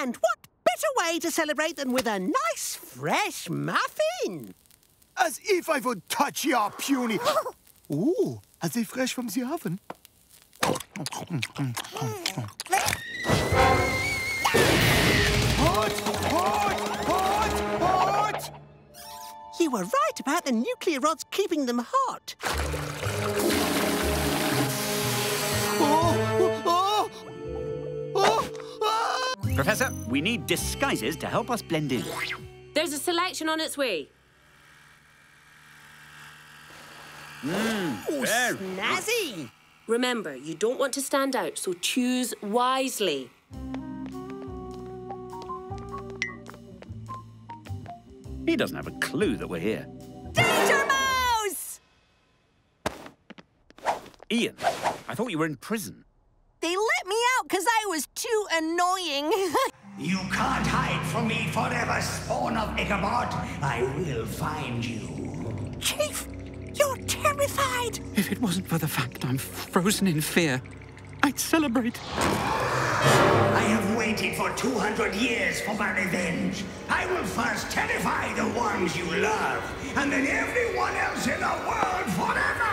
And what better way to celebrate than with a nice, fresh muffin? As if I would touch your puny... Ooh, are they fresh from the oven? Hot, hot, hot, hot! You were right about the nuclear rods keeping them hot. Professor, we need disguises to help us blend in. There's a selection on its way. Oh, snazzy! Remember, you don't want to stand out, so choose wisely. He doesn't have a clue that we're here. Danger Mouse! Ian, I thought you were in prison. They let me out because I was too annoying. You can't hide from me forever, spawn of Ichabod. I will find you. Chief! You're terrified! If it wasn't for the fact I'm frozen in fear, I'd celebrate. I have waited for 200 years for my revenge. I will first terrify the ones you love, and then everyone else in the world forever!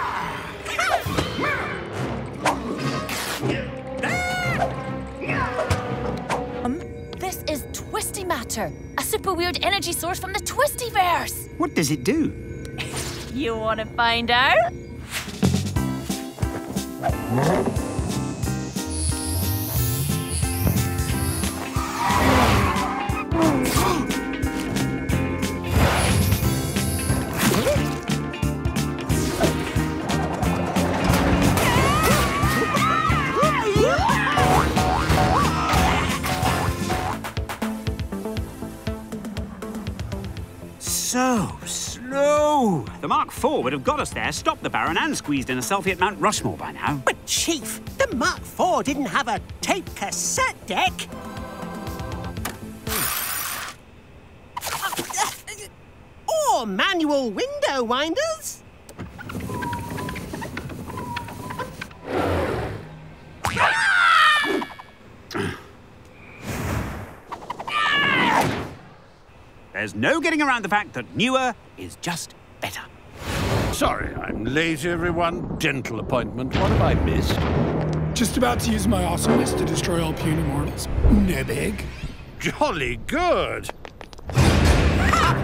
This is Twisty Matter, a super weird energy source from the Twistyverse. What does it do? You want to find out? So slow. The Mark IV would have got us there, stopped the Baron and squeezed in a selfie at Mount Rushmore by now. But, Chief, the Mark IV didn't have a tape cassette deck. Or manual window winders. There's no getting around the fact that newer is just better. Sorry, I'm late, everyone. Dental appointment. What have I missed? Just about to use my awesomeness to destroy all puny mortals. No big. Jolly good. Ha!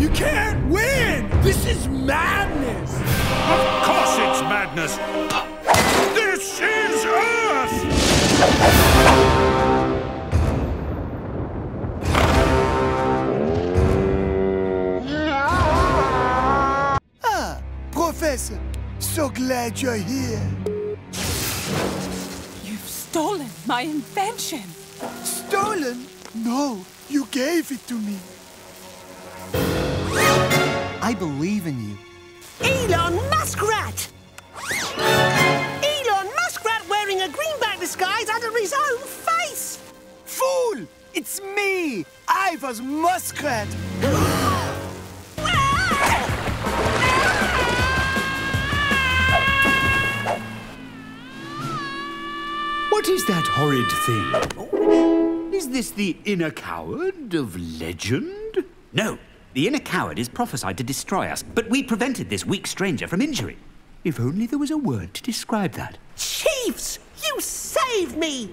You can't win! This is madness! Of course it's madness! This is Earth! Professor, so glad you're here. You've stolen my invention. Stolen? No, you gave it to me. I believe in you. Elon Muskrat! Elon Muskrat wearing a greenback disguise under his own face! Fool! It's me! I was Muskrat! What is that horrid thing? Is this the inner coward of legend? No, the inner coward is prophesied to destroy us, but we prevented this weak stranger from injury. If only there was a word to describe that. Chiefs, you saved me!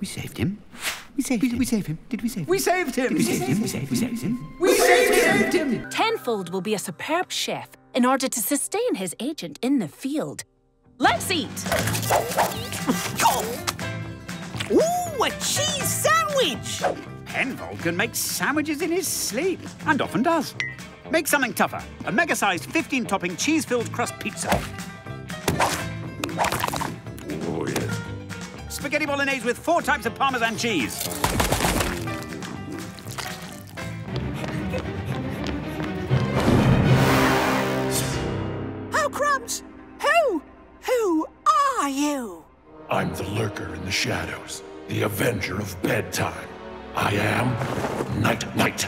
We saved him. We saved him. Did we save him? We saved him! Did we save him? We saved him. We saved him! Penfold will be a superb chef in order to sustain his agent in the field. Let's eat! Ooh, a cheese sandwich! Penfold can make sandwiches in his sleep, and often does. Make something tougher, a mega-sized 15-topping cheese-filled crust pizza. Oh, yes. Spaghetti bolognese with 4 types of Parmesan cheese. Oh, crumbs! Who are you? I'm the lurker in the shadows, the avenger of bedtime. I am Night Knight.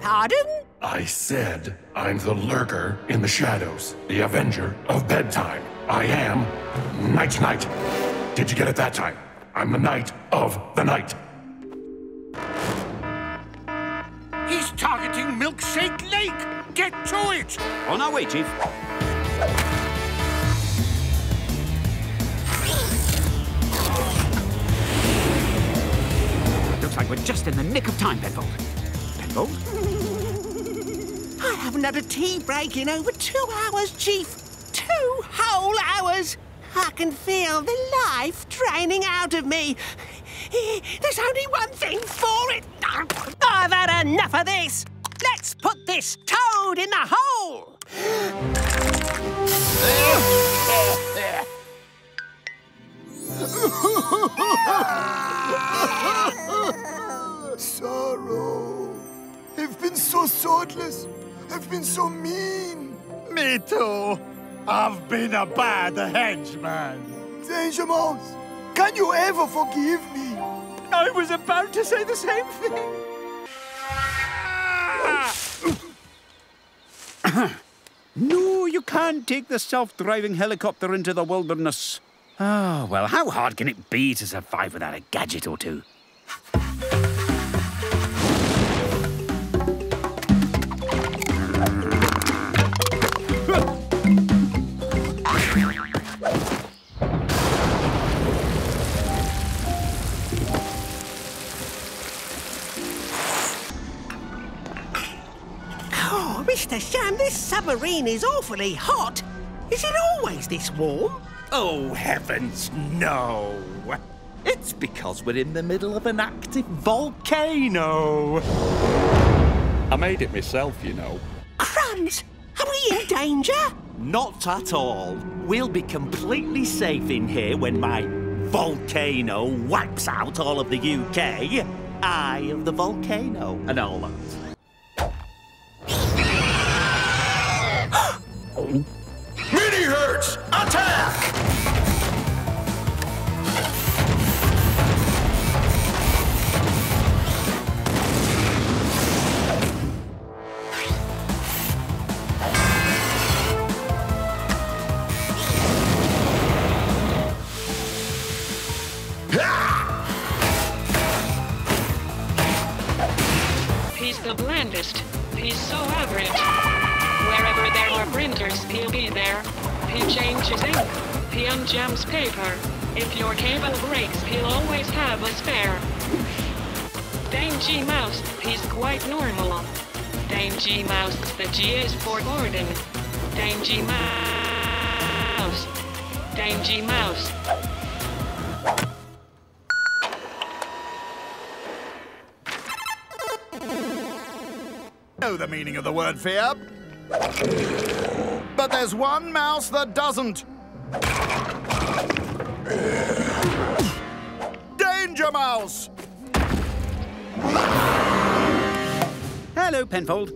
Pardon? I said I'm the lurker in the shadows, the avenger of bedtime. I am Night Knight. Did you get it that time? I'm the Knight of the Night. He's targeting Milkshake Lake! Get to it! On our way, Chief. Looks like we're just in the nick of time, Penfold. Penfold? I haven't had a tea break in over 2 hours, Chief. 2 whole hours! I can feel the life draining out of me. There's only one thing for it. I've had enough of this. Let's put this toad in the hole. Sorrow. I've been so thoughtless. I've been so mean. Me too. I've been a bad henchman. Danger Mouse, can you ever forgive me? I was about to say the same thing. No, you can't take the self-driving helicopter into the wilderness. Oh, well, how hard can it be to survive without a gadget or two? Mr. Shan, this submarine is awfully hot. Is it always this warm? Oh, heavens, no. It's because we're in the middle of an active volcano. I made it myself, you know. Crumbs! Are we in danger? Not at all. We'll be completely safe in here when my volcano wipes out all of the UK. Eye of the volcano and all that. Mini Hertz, attack! He's the blandest. He's so average. Wherever there are printers, he'll be there. He changes ink. He unjams paper. If your cable breaks, he'll always have a spare. Danger Mouse, he's quite normal. Danger Mouse, the G is for Gordon. Danger Mouse. Danger Mouse. Know the meaning of the word fear? But there's one mouse that doesn't. Danger Mouse! Hello, Penfold.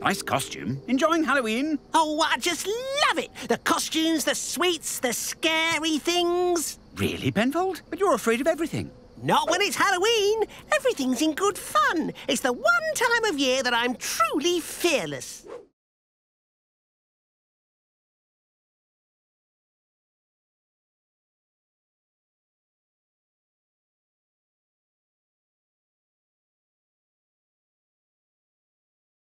Nice costume. Enjoying Halloween? Oh, I just love it! The costumes, the sweets, the scary things. Really, Penfold? But you're afraid of everything. Not when it's Halloween. Everything's in good fun. It's the one time of year that I'm truly fearless.